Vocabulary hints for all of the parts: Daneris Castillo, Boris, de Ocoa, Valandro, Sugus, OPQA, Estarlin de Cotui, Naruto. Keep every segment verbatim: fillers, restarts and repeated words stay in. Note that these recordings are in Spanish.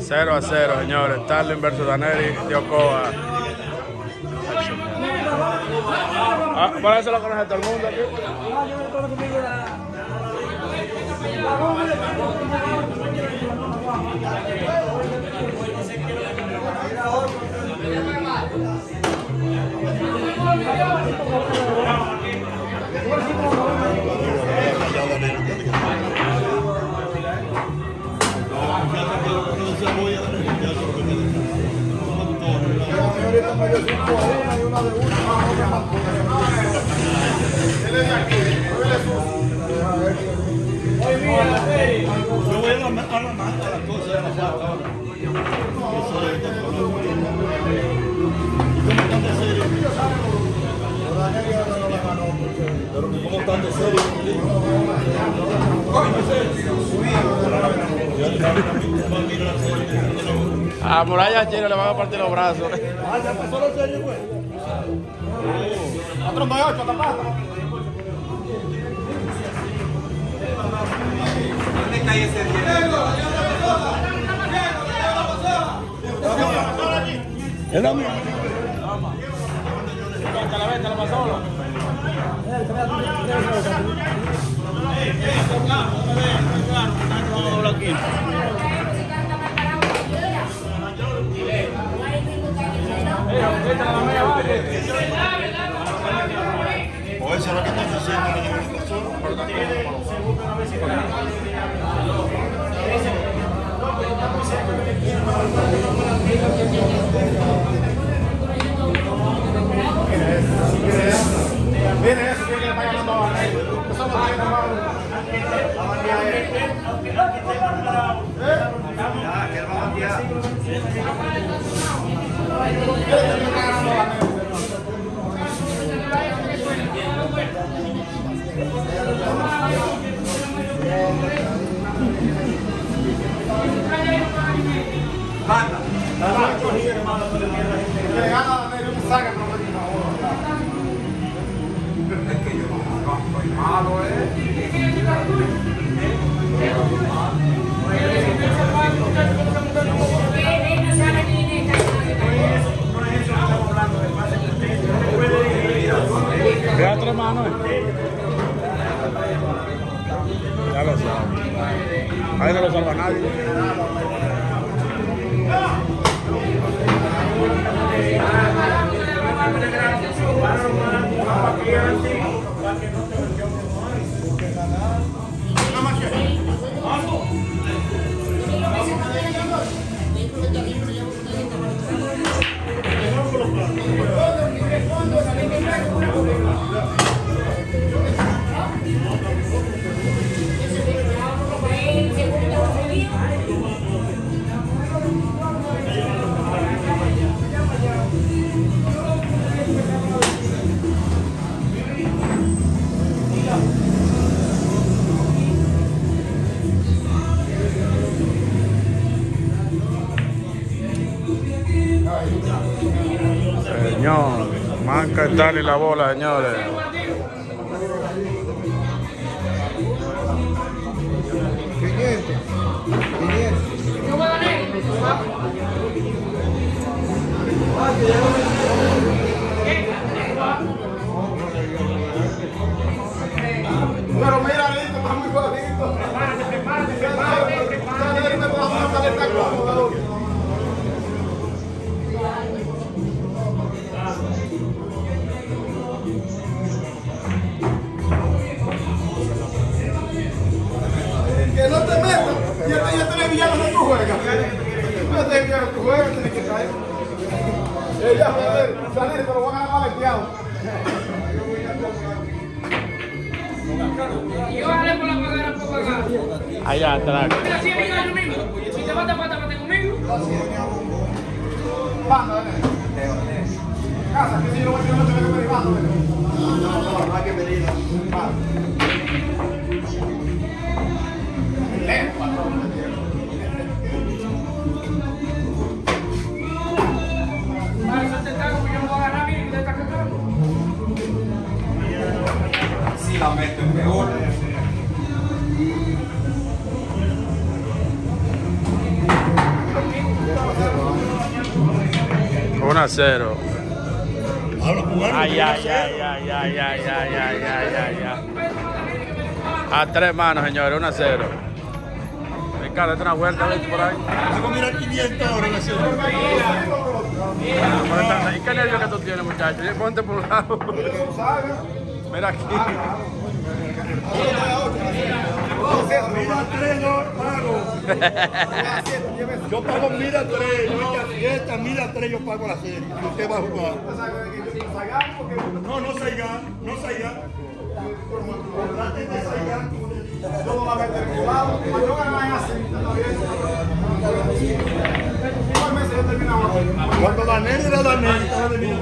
cero a cero, señores. Estarlin versus Daneris de Ocoa. Ah, por eso lo conoce todo el mundo aquí. Yo voy a matar a las cosas de la falta ahora. ¿Cómo están de serio? A Muralla China le van a partir los brazos. Ah, se pasó los sellos, güey. Otro mayor, papá. ¿Dónde cae ese día? O eso es lo que están haciendo en el ahí no lo salva nadie. Señor, manca Estarlin la bola, señores. Pero mira, listo, está muy bonito. Prepárate, que no te metas, y este ya te le villano no tú juegas. No te villano, tú juegas, tienes que caer. Ella va a salir, te lo van a dar maleteado. Yo haré por la pagada un poco acá. Allá atrás. Mira, si es mi gallo mismo, si te vas a patar, mate conmigo. Vamos, dale. Casa, que si yo no voy a tener, no te voy a pedir. Vamos, no, no, no hay que pedir. Si la meto en peor. uno a cero. Ay, ay, ay, ay, ay, ay, ay, ay, ay, ay, ay. A tres manos, señores, uno a cero. Ricardo, date una vuelta, ¿ves por ahí? Vamos a mirar quinientos ahora, la ciudad. ¿Y qué nervio que tú tienes, muchachos? Ponte por un lado. Mira aquí. Mira tres, no, hermano. Yo pago mira tres, yo mira tres, yo pago la serie. Usted va a jugar. No, no salga, no salga. Todo va a meter jugado. No ganan así. Cuando Daneris era Daneris, estaba de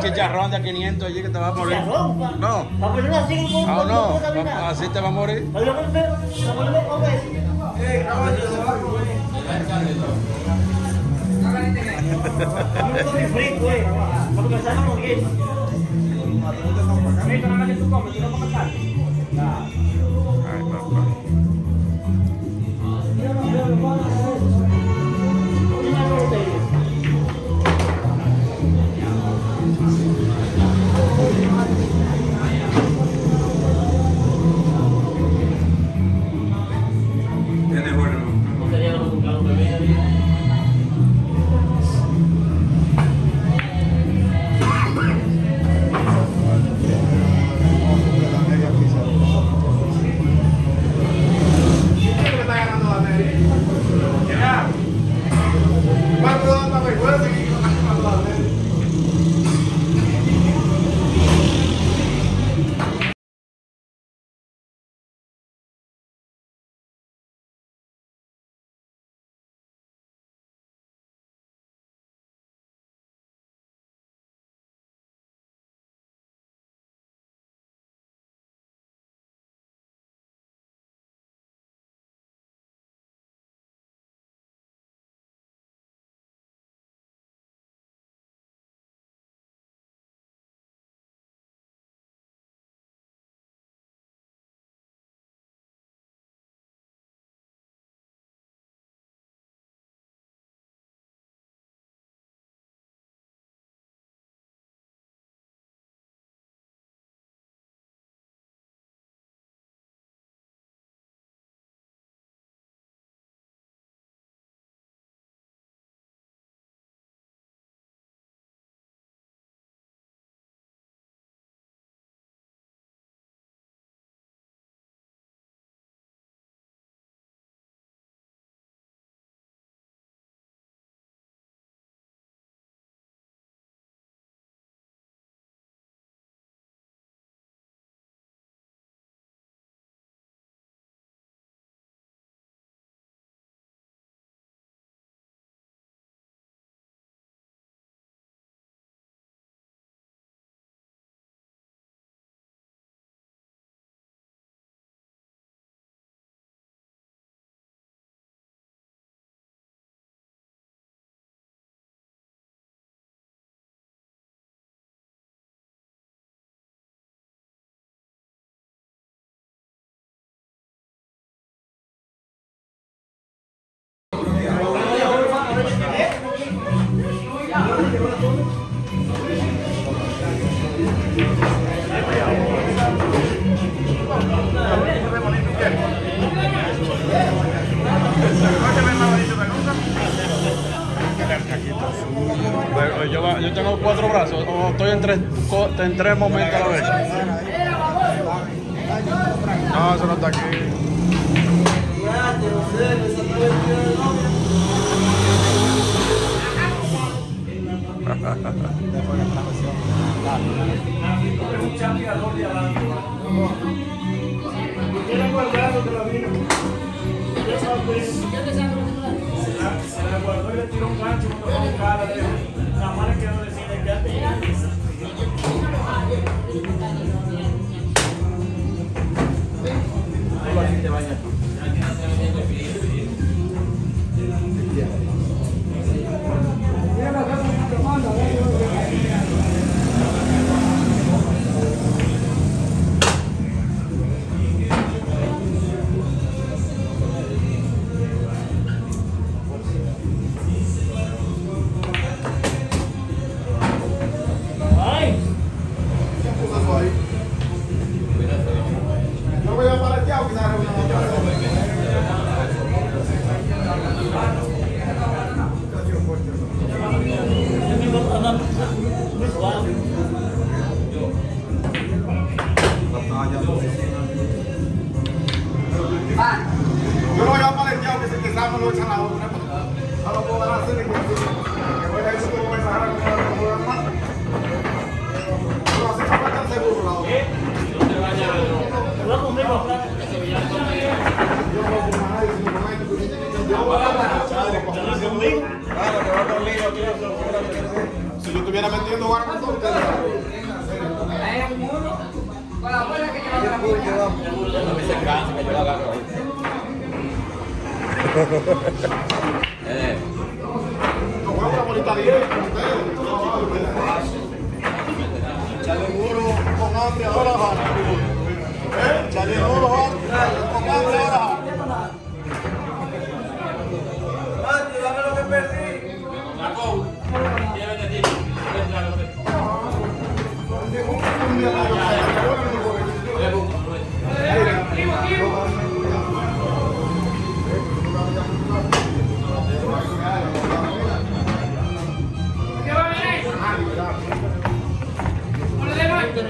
chicharrón de quinientos allí que te va a morir. No. Ah, no. Así te va a morir. Tiene bueno. No tenía que buscar un bebé. tres, en tres momentos a la vez. No, eso no está aquí. Se la guardó y le tiró un gancho con la cara de la madre que no decide que ya tenía. Te bañas tú. Si yo estuviera metiendo barco, ¿tú ustedes? Hay un muro con la abuela que lleva la vida. Me se cansa, que yo la agarro ahí. No juego la bolita de él, con ustedes. Chale muro con hambre ahora, ¿eh? Chale muro con hambre ahora. Yo no me tengo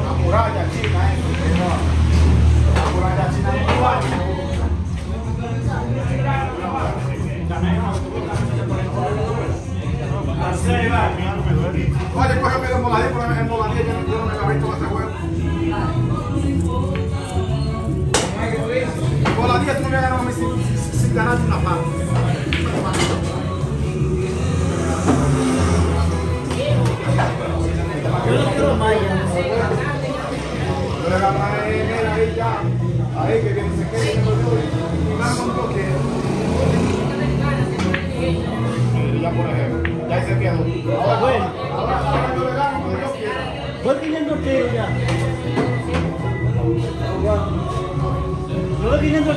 una fuerza ahí, no me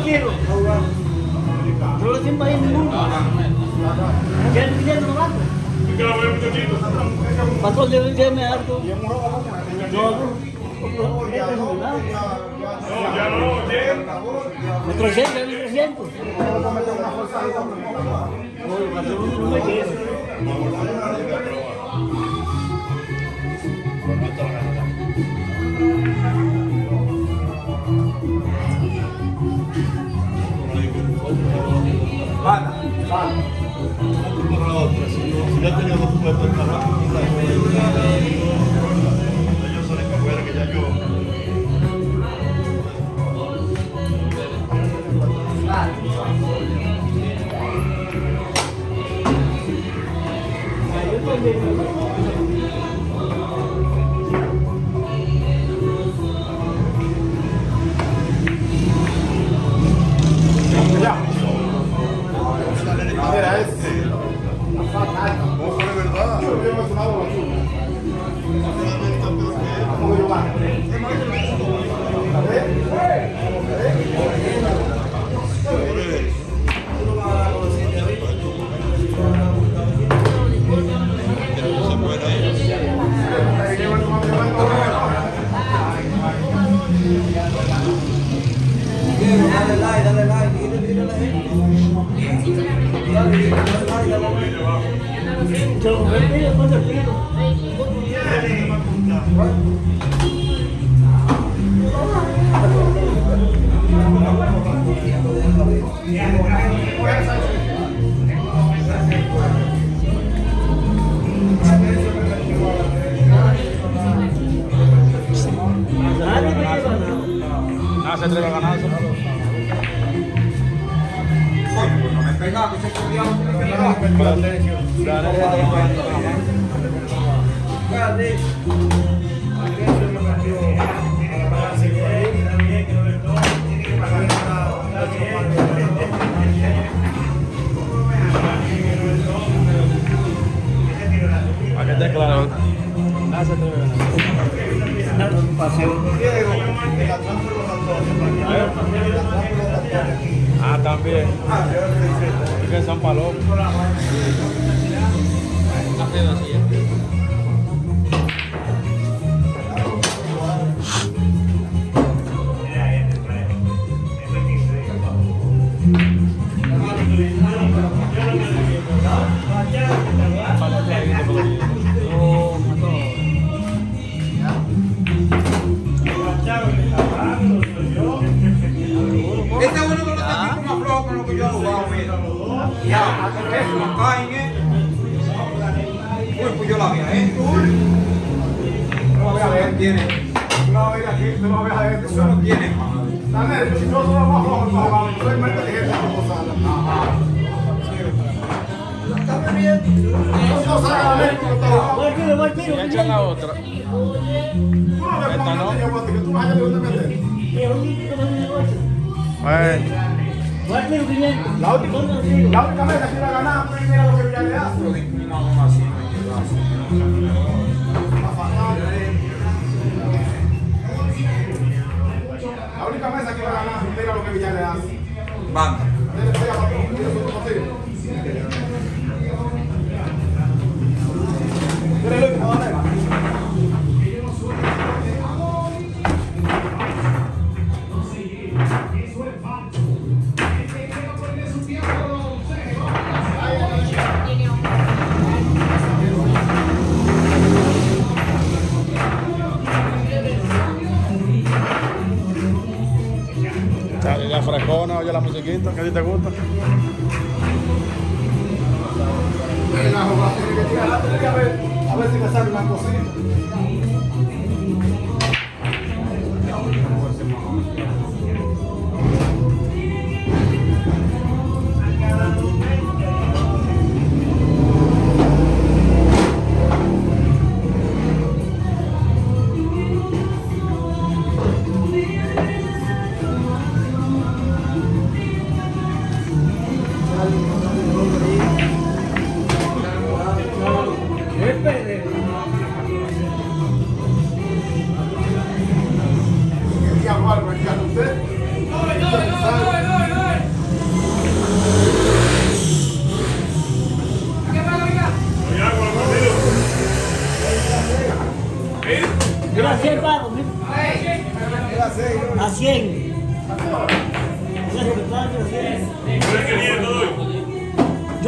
quiero. Yo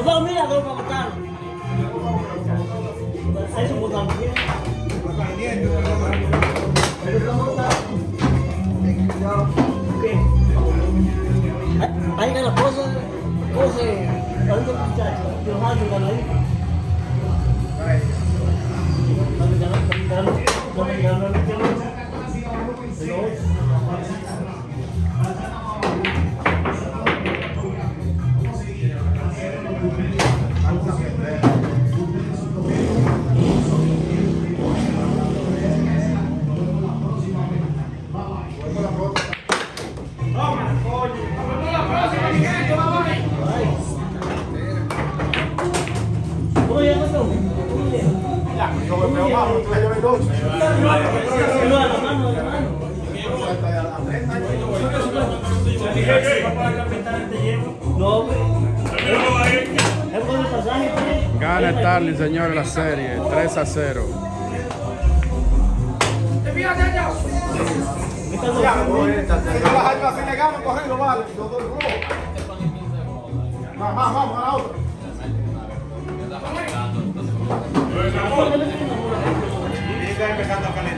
puedo mirar dos para matar. Ahí está la cosa, cosa, algo muchacho, yo más yo gané. Gana Estarlin, señores, la serie tres a cero. Vamos, vamos,